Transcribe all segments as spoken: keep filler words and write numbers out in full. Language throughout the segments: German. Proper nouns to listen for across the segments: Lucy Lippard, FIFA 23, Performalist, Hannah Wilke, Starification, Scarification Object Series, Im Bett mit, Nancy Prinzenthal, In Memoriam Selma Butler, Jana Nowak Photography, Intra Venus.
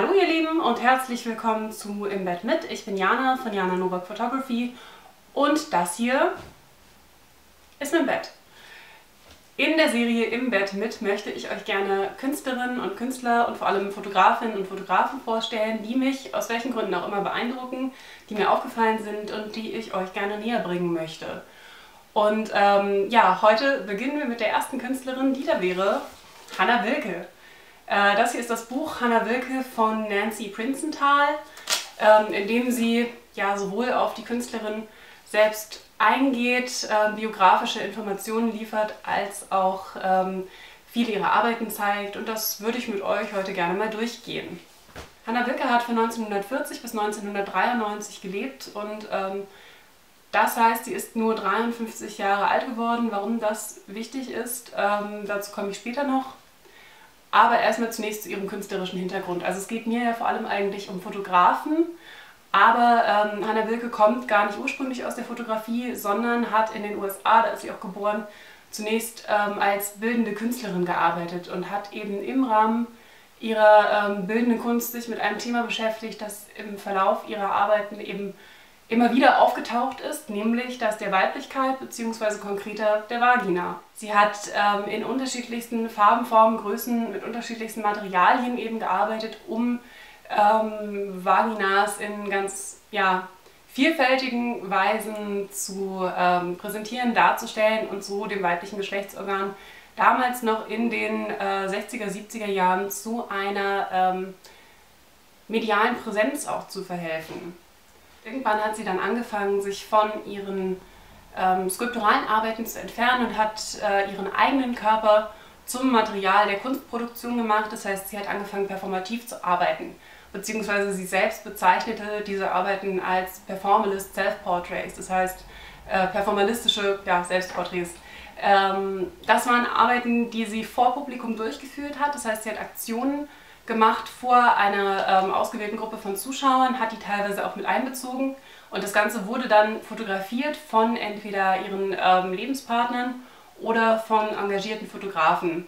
Hallo ihr Lieben und herzlich willkommen zu Im Bett mit. Ich bin Jana von Jana Nowak Photography und das hier ist mein Bett. In der Serie Im Bett mit möchte ich euch gerne Künstlerinnen und Künstler und vor allem Fotografinnen und Fotografen vorstellen, die mich aus welchen Gründen auch immer beeindrucken, die mir aufgefallen sind und die ich euch gerne näher bringen möchte. Und ähm, ja, heute beginnen wir mit der ersten Künstlerin, die da wäre, Hannah Wilke. Äh, das hier ist das Buch Hannah Wilke von Nancy Prinzenthal, ähm, in dem sie ja sowohl auf die Künstlerin selbst eingeht, äh, biografische Informationen liefert, als auch ähm, viele ihrer Arbeiten zeigt, und das würde ich mit euch heute gerne mal durchgehen. Hannah Wilke hat von neunzehnhundertvierzig bis neunzehnhundertdreiundneunzig gelebt und ähm, das heißt, sie ist nur dreiundfünfzig Jahre alt geworden. Warum das wichtig ist, ähm, dazu komme ich später noch. Aber erstmal zunächst zu ihrem künstlerischen Hintergrund. Also es geht mir ja vor allem eigentlich um Fotografen, aber ähm, Hannah Wilke kommt gar nicht ursprünglich aus der Fotografie, sondern hat in den U S A, da ist sie auch geboren, zunächst ähm, als bildende Künstlerin gearbeitet und hat eben im Rahmen ihrer ähm, bildenden Kunst sich mit einem Thema beschäftigt, das im Verlauf ihrer Arbeiten eben immer wieder aufgetaucht ist, nämlich das der Weiblichkeit bzw. konkreter der Vagina. Sie hat ähm, in unterschiedlichsten Farben, Formen, Größen, mit unterschiedlichsten Materialien eben gearbeitet, um ähm, Vaginas in ganz ja, vielfältigen Weisen zu ähm, präsentieren, darzustellen und so dem weiblichen Geschlechtsorgan damals noch in den äh, sechziger, siebziger Jahren zu einer ähm, medialen Präsenz auch zu verhelfen. Irgendwann hat sie dann angefangen, sich von ihren ähm, skulpturalen Arbeiten zu entfernen und hat äh, ihren eigenen Körper zum Material der Kunstproduktion gemacht. Das heißt, sie hat angefangen, performativ zu arbeiten, beziehungsweise sie selbst bezeichnete diese Arbeiten als Performalist Self-Portraits, das heißt äh, performalistische ja, Selbstporträts. Ähm, das waren Arbeiten, die sie vor Publikum durchgeführt hat, das heißt, sie hat Aktionen gemacht vor einer ähm, ausgewählten Gruppe von Zuschauern, hat die teilweise auch mit einbezogen, und das Ganze wurde dann fotografiert von entweder ihren ähm, Lebenspartnern oder von engagierten Fotografen.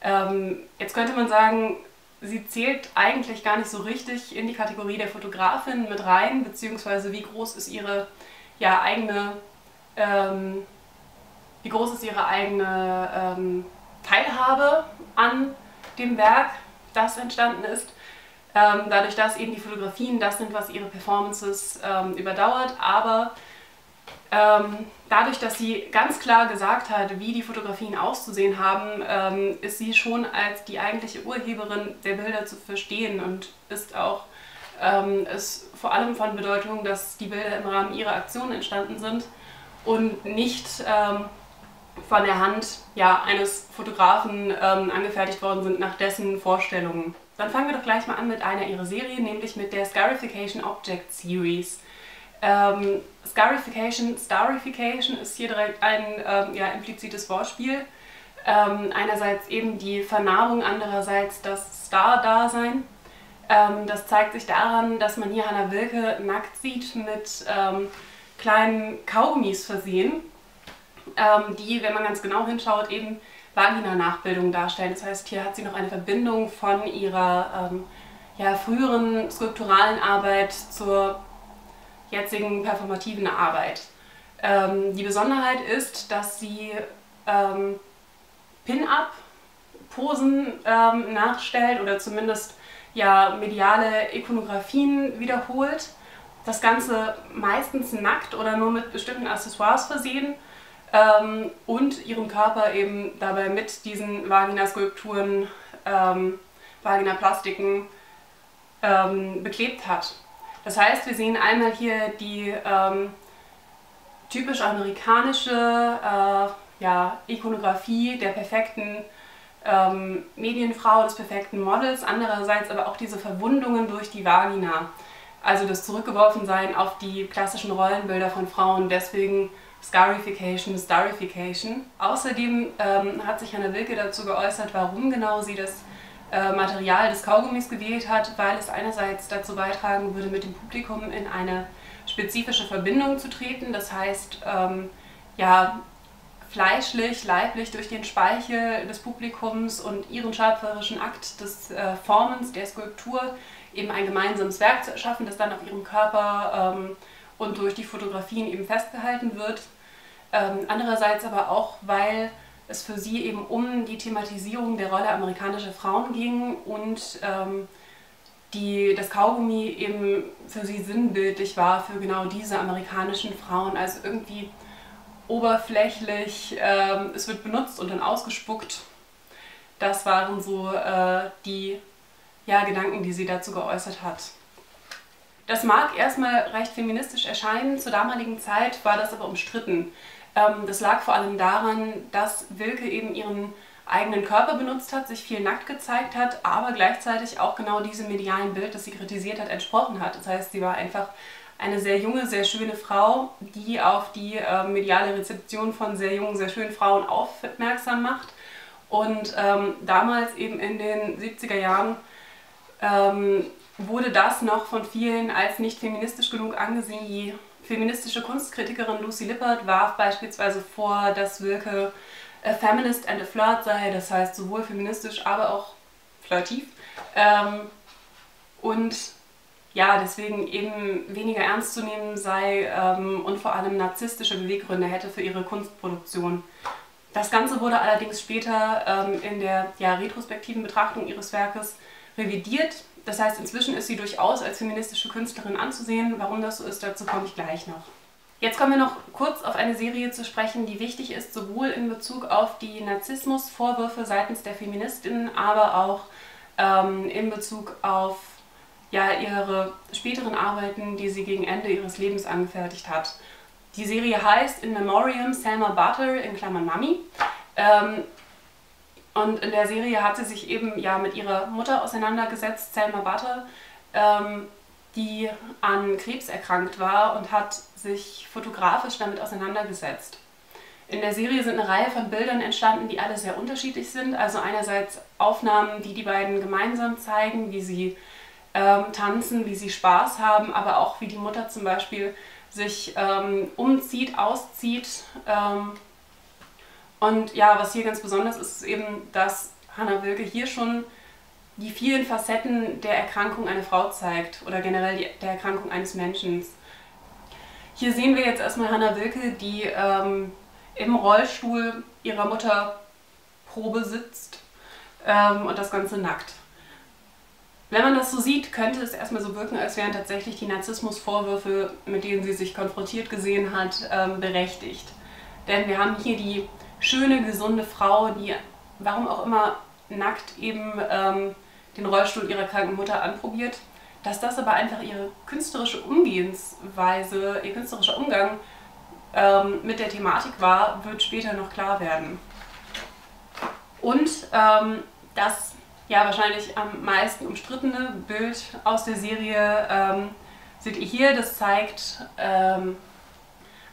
Ähm, jetzt könnte man sagen, sie zählt eigentlich gar nicht so richtig in die Kategorie der Fotografin mit rein, beziehungsweise wie groß ist ihre ja, eigene, ähm, wie groß ist ihre eigene ähm, Teilhabe an dem Werk, das entstanden ist, ähm, dadurch, dass eben die Fotografien das sind, was ihre Performances ähm, überdauert, aber ähm, dadurch, dass sie ganz klar gesagt hat, wie die Fotografien auszusehen haben, ähm, ist sie schon als die eigentliche Urheberin der Bilder zu verstehen, und ist auch ähm, ist vor allem von Bedeutung, dass die Bilder im Rahmen ihrer Aktionen entstanden sind und nicht ähm, von der Hand ja, eines Fotografen ähm, angefertigt worden sind nach dessen Vorstellungen. Dann fangen wir doch gleich mal an mit einer ihrer Serien, nämlich mit der Scarification Object Series. Ähm, Scarification, Starification ist hier direkt ein ähm, ja, implizites Wortspiel. Ähm, einerseits eben die Vernarbung, andererseits das Star-Dasein. Ähm, das zeigt sich daran, dass man hier Hannah Wilke nackt sieht, mit ähm, kleinen Kaugummis versehen, die, wenn man ganz genau hinschaut, eben Vagina-Nachbildungen darstellen. Das heißt, hier hat sie noch eine Verbindung von ihrer ähm, ja, früheren skulpturalen Arbeit zur jetzigen performativen Arbeit. Ähm, die Besonderheit ist, dass sie ähm, Pin-Up-Posen ähm, nachstellt oder zumindest ja, mediale Ikonografien wiederholt. Das Ganze meistens nackt oder nur mit bestimmten Accessoires versehen. Ähm, und ihren Körper eben dabei mit diesen Vagina-Skulpturen, ähm, Vagina-Plastiken ähm, beklebt hat. Das heißt, wir sehen einmal hier die ähm, typisch amerikanische äh, ja, Ikonografie der perfekten ähm, Medienfrau, des perfekten Models, andererseits aber auch diese Verwundungen durch die Vagina, also das Zurückgeworfensein auf die klassischen Rollenbilder von Frauen, deswegen Scarification, Starification. Außerdem ähm, hat sich Hannah Wilke dazu geäußert, warum genau sie das äh, Material des Kaugummis gewählt hat, weil es einerseits dazu beitragen würde, mit dem Publikum in eine spezifische Verbindung zu treten. Das heißt, ähm, ja, fleischlich, leiblich durch den Speichel des Publikums und ihren schöpferischen Akt des äh, Formens, der Skulptur, eben ein gemeinsames Werk zu erschaffen, das dann auf ihrem Körper ähm, und durch die Fotografien eben festgehalten wird. Ähm, andererseits aber auch, weil es für sie eben um die Thematisierung der Rolle amerikanischer Frauen ging und ähm, die, das Kaugummi eben für sie sinnbildlich war für genau diese amerikanischen Frauen, also irgendwie oberflächlich, ähm, es wird benutzt und dann ausgespuckt. Das waren so äh, die ja, Gedanken, die sie dazu geäußert hat. Das mag erstmal recht feministisch erscheinen, zur damaligen Zeit war das aber umstritten. Ähm, das lag vor allem daran, dass Wilke eben ihren eigenen Körper benutzt hat, sich viel nackt gezeigt hat, aber gleichzeitig auch genau diesem medialen Bild, das sie kritisiert hat, entsprochen hat. Das heißt, sie war einfach eine sehr junge, sehr schöne Frau, die auf die äh, mediale Rezeption von sehr jungen, sehr schönen Frauen aufmerksam macht. Und ähm, damals eben in den siebziger Jahren ähm, wurde das noch von vielen als nicht feministisch genug angesehen. Die feministische Kunstkritikerin Lucy Lippard warf beispielsweise vor, dass Wilke a feminist and a flirt sei, das heißt sowohl feministisch, aber auch flirtiv. Ähm, und ja, deswegen eben weniger ernst zu nehmen sei ähm, und vor allem narzisstische Beweggründe hätte für ihre Kunstproduktion. Das Ganze wurde allerdings später ähm, in der ja, retrospektiven Betrachtung ihres Werkes revidiert. Das heißt, inzwischen ist sie durchaus als feministische Künstlerin anzusehen. Warum das so ist, dazu komme ich gleich noch. Jetzt kommen wir noch kurz auf eine Serie zu sprechen, die wichtig ist, sowohl in Bezug auf die Narzissmusvorwürfe seitens der Feministinnen, aber auch ähm, in Bezug auf ja, ihre späteren Arbeiten, die sie gegen Ende ihres Lebens angefertigt hat. Die Serie heißt In Memoriam Selma Butler, in Klammern Mami. Ähm, und in der Serie hat sie sich eben ja, mit ihrer Mutter auseinandergesetzt, Selma Butler, ähm, die an Krebs erkrankt war und hat sich fotografisch damit auseinandergesetzt. In der Serie sind eine Reihe von Bildern entstanden, die alle sehr unterschiedlich sind. Also einerseits Aufnahmen, die die beiden gemeinsam zeigen, wie sie Ähm, tanzen, wie sie Spaß haben, aber auch wie die Mutter zum Beispiel sich ähm, umzieht, auszieht. Ähm, und ja, was hier ganz besonders ist, ist eben, dass Hannah Wilke hier schon die vielen Facetten der Erkrankung einer Frau zeigt oder generell die, der Erkrankung eines Menschen. Hier sehen wir jetzt erstmal Hannah Wilke, die ähm, im Rollstuhl ihrer Mutter Probe sitzt ähm, und das Ganze nackt. Wenn man das so sieht, könnte es erstmal so wirken, als wären tatsächlich die Narzissmusvorwürfe, mit denen sie sich konfrontiert gesehen hat, berechtigt. Denn wir haben hier die schöne, gesunde Frau, die warum auch immer nackt eben ähm, den Rollstuhl ihrer kranken Mutter anprobiert. Dass das aber einfach ihre künstlerische Umgehensweise, ihr künstlerischer Umgang ähm, mit der Thematik war, wird später noch klar werden. Und ähm, das ja, wahrscheinlich am meisten umstrittene Bild aus der Serie ähm, seht ihr hier. Das zeigt ähm,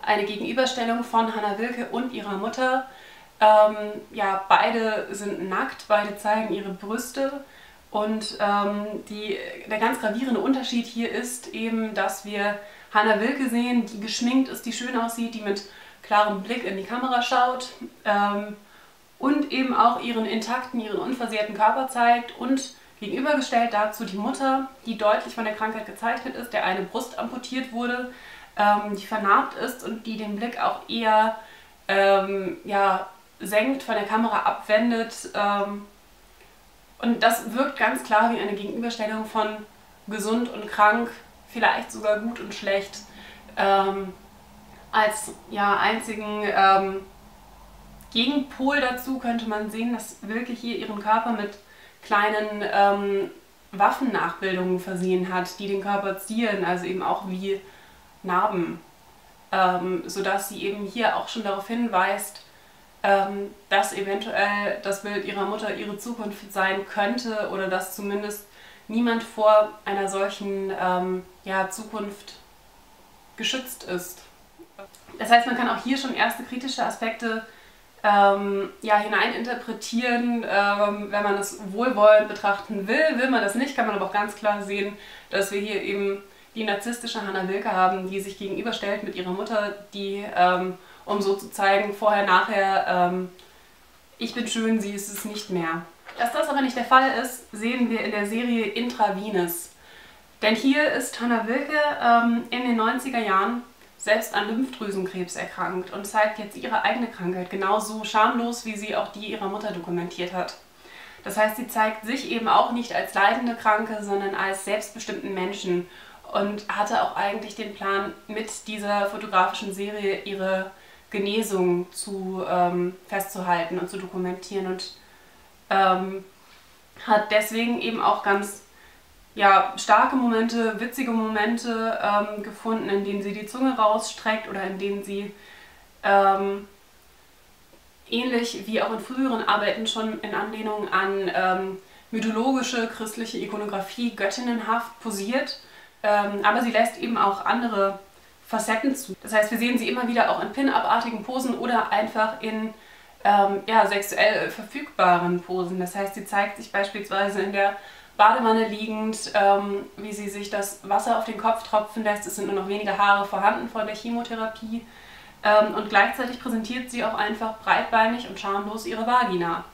eine Gegenüberstellung von Hannah Wilke und ihrer Mutter. Ähm, ja, beide sind nackt, beide zeigen ihre Brüste. Und ähm, die, der ganz gravierende Unterschied hier ist eben, dass wir Hannah Wilke sehen, die geschminkt ist, die schön aussieht, die mit klarem Blick in die Kamera schaut. Ähm, und eben auch ihren intakten, ihren unversehrten Körper zeigt und gegenübergestellt dazu die Mutter, die deutlich von der Krankheit gezeichnet ist, der eine Brust amputiert wurde, ähm, die vernarbt ist und die den Blick auch eher ähm, ja, senkt, von der Kamera abwendet. Ähm, und das wirkt ganz klar wie eine Gegenüberstellung von gesund und krank, vielleicht sogar gut und schlecht, ähm, als ja, einzigen Ähm, Gegenpol dazu könnte man sehen, dass Wilke hier ihren Körper mit kleinen ähm, Waffennachbildungen versehen hat, die den Körper zielen, also eben auch wie Narben, ähm, sodass sie eben hier auch schon darauf hinweist, ähm, dass eventuell das Bild ihrer Mutter ihre Zukunft sein könnte oder dass zumindest niemand vor einer solchen ähm, ja, Zukunft geschützt ist. Das heißt, man kann auch hier schon erste kritische Aspekte Ähm, ja, hineininterpretieren, ähm, wenn man es wohlwollend betrachten will. Will man das nicht, kann man aber auch ganz klar sehen, dass wir hier eben die narzisstische Hannah Wilke haben, die sich gegenüberstellt mit ihrer Mutter, die ähm, um so zu zeigen, vorher, nachher, ähm, ich bin schön, sie ist es nicht mehr. Dass das aber nicht der Fall ist, sehen wir in der Serie Intra Venus. Denn hier ist Hannah Wilke ähm, in den neunziger Jahren selbst an Lymphdrüsenkrebs erkrankt und zeigt jetzt ihre eigene Krankheit genauso schamlos, wie sie auch die ihrer Mutter dokumentiert hat. Das heißt, sie zeigt sich eben auch nicht als leidende Kranke, sondern als selbstbestimmten Menschen und hatte auch eigentlich den Plan, mit dieser fotografischen Serie ihre Genesung zu, ähm, festzuhalten und zu dokumentieren und ähm, hat deswegen eben auch ganz ja, starke Momente, witzige Momente ähm, gefunden, in denen sie die Zunge rausstreckt oder in denen sie ähm, ähnlich wie auch in früheren Arbeiten schon in Anlehnung an ähm, mythologische christliche Ikonografie göttinnenhaft posiert, ähm, aber sie lässt eben auch andere Facetten zu. Das heißt, wir sehen sie immer wieder auch in Pin-Up-artigen Posen oder einfach in ähm, ja, sexuell verfügbaren Posen. Das heißt, sie zeigt sich beispielsweise in der Badewanne liegend, ähm, wie sie sich das Wasser auf den Kopf tropfen lässt. Es sind nur noch wenige Haare vorhanden von der Chemotherapie. Ähm, und gleichzeitig präsentiert sie auch einfach breitbeinig und schamlos ihre Vagina.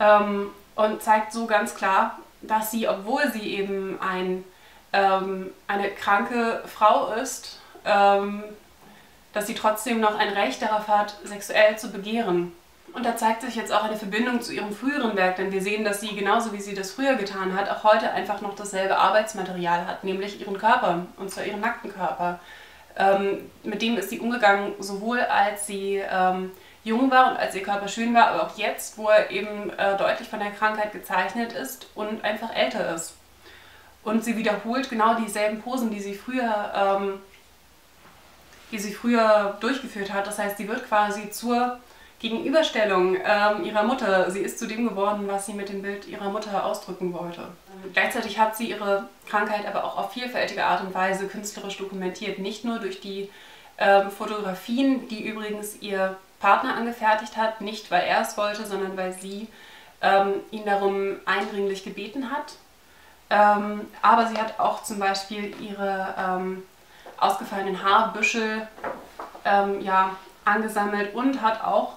Ähm, und zeigt so ganz klar, dass sie, obwohl sie eben ein, ähm, eine kranke Frau ist, ähm, dass sie trotzdem noch ein Recht darauf hat, sexuell zu begehren. Und da zeigt sich jetzt auch eine Verbindung zu ihrem früheren Werk, denn wir sehen, dass sie, genauso wie sie das früher getan hat, auch heute einfach noch dasselbe Arbeitsmaterial hat, nämlich ihren Körper, und zwar ihren nackten Körper. Ähm, mit dem ist sie umgegangen, sowohl als sie ähm, jung war und als ihr Körper schön war, aber auch jetzt, wo er eben äh, deutlich von der Krankheit gezeichnet ist und einfach älter ist. Und sie wiederholt genau dieselben Posen, die sie früher, ähm, die sie früher durchgeführt hat. Das heißt, sie wird quasi zur Gegenüberstellung ähm, ihrer Mutter. Sie ist zu dem geworden, was sie mit dem Bild ihrer Mutter ausdrücken wollte. Gleichzeitig hat sie ihre Krankheit aber auch auf vielfältige Art und Weise künstlerisch dokumentiert. Nicht nur durch die ähm, Fotografien, die übrigens ihr Partner angefertigt hat, nicht weil er es wollte, sondern weil sie ähm, ihn darum eindringlich gebeten hat. Ähm, aber sie hat auch zum Beispiel ihre ähm, ausgefallenen Haarbüschel ähm, ja, angesammelt und hat auch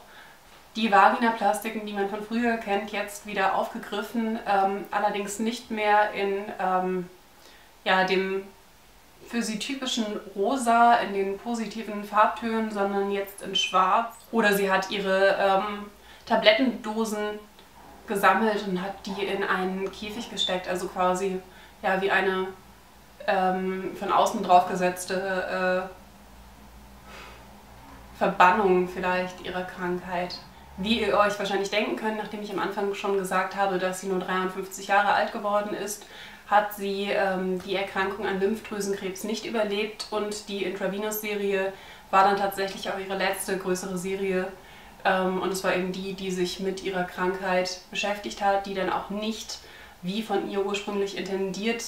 die Vaginaplastiken, die man von früher kennt, jetzt wieder aufgegriffen, ähm, allerdings nicht mehr in ähm, ja, dem für sie typischen Rosa, in den positiven Farbtönen, sondern jetzt in Schwarz. Oder sie hat ihre ähm, Tablettendosen gesammelt und hat die in einen Käfig gesteckt, also quasi ja, wie eine ähm, von außen draufgesetzte äh, Verbannung vielleicht ihrer Krankheit. Wie ihr euch wahrscheinlich denken könnt, nachdem ich am Anfang schon gesagt habe, dass sie nur dreiundfünfzig Jahre alt geworden ist, hat sie ähm, die Erkrankung an Lymphdrüsenkrebs nicht überlebt und die Intravenous-Serie war dann tatsächlich auch ihre letzte größere Serie ähm, und es war eben die, die sich mit ihrer Krankheit beschäftigt hat, die dann auch nicht, wie von ihr ursprünglich intendiert,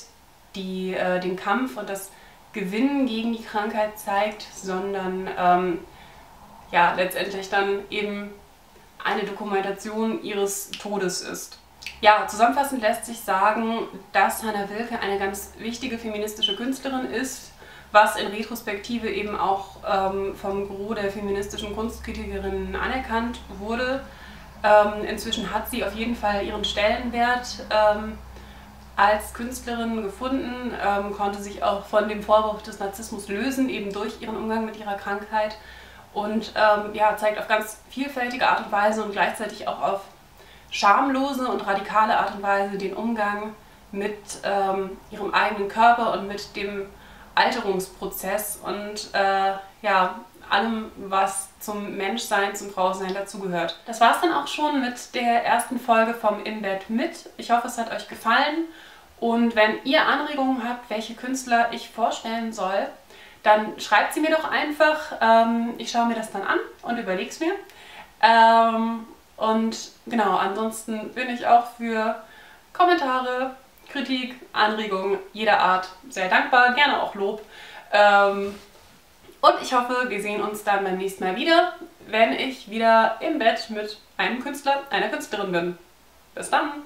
die, äh, den Kampf und das Gewinnen gegen die Krankheit zeigt, sondern ähm, ja, letztendlich dann eben eine Dokumentation ihres Todes ist. Ja, zusammenfassend lässt sich sagen, dass Hannah Wilke eine ganz wichtige feministische Künstlerin ist, was in Retrospektive eben auch ähm, vom Gros der feministischen Kunstkritikerinnen anerkannt wurde. Ähm, inzwischen hat sie auf jeden Fall ihren Stellenwert ähm, als Künstlerin gefunden, ähm, konnte sich auch von dem Vorwurf des Narzissmus lösen, eben durch ihren Umgang mit ihrer Krankheit. Und ähm, ja, zeigt auf ganz vielfältige Art und Weise und gleichzeitig auch auf schamlose und radikale Art und Weise den Umgang mit ähm, ihrem eigenen Körper und mit dem Alterungsprozess und äh, ja, allem, was zum Menschsein, zum Frausein dazugehört. Das war es dann auch schon mit der ersten Folge vom Im Bett mit. Ich hoffe, es hat euch gefallen und wenn ihr Anregungen habt, welche Künstler ich vorstellen soll, dann schreibt sie mir doch einfach, ähm, ich schaue mir das dann an und überlege es mir. Ähm, und genau, ansonsten bin ich auch für Kommentare, Kritik, Anregungen jeder Art sehr dankbar, gerne auch Lob. Ähm, und ich hoffe, wir sehen uns dann beim nächsten Mal wieder, wenn ich wieder im Bett mit einem Künstler, einer Künstlerin bin. Bis dann!